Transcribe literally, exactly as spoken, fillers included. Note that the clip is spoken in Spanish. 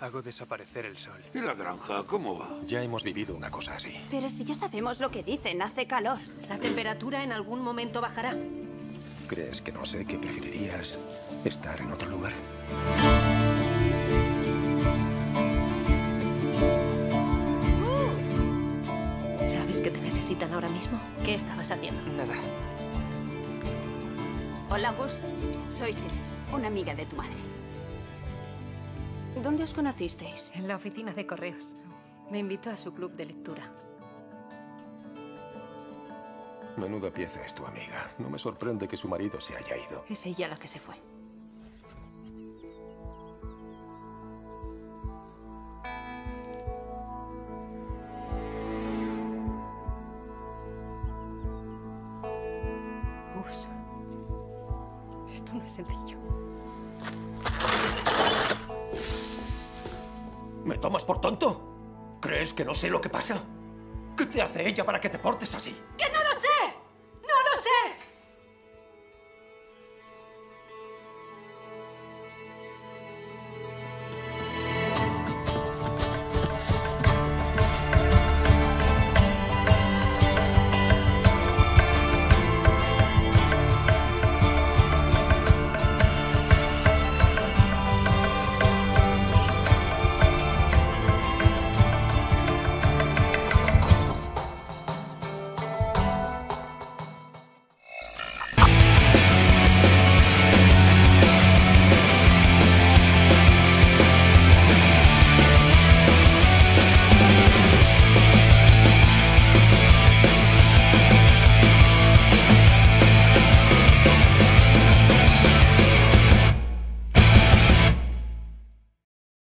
Hago desaparecer el sol. ¿Y la granja? ¿Cómo va? Ya hemos vivido una cosa así. Pero si ya sabemos lo que dicen, hace calor. La temperatura en algún momento bajará. ¿Crees que no sé que preferirías estar en otro lugar? ¿Sabes que te necesitan ahora mismo? ¿Qué estabas haciendo? Nada. Hola, Gus. Soy Cécile, una amiga de tu madre. ¿Dónde os conocisteis? En la oficina de correos. Me invitó a su club de lectura. Menuda pieza es tu amiga. No me sorprende que su marido se haya ido. Es ella la que se fue. Gus, esto no es sencillo. ¿Me tomas por tonto? ¿Crees que no sé lo que pasa? ¿Qué te hace ella para que te portes así? ¡Que no lo sé!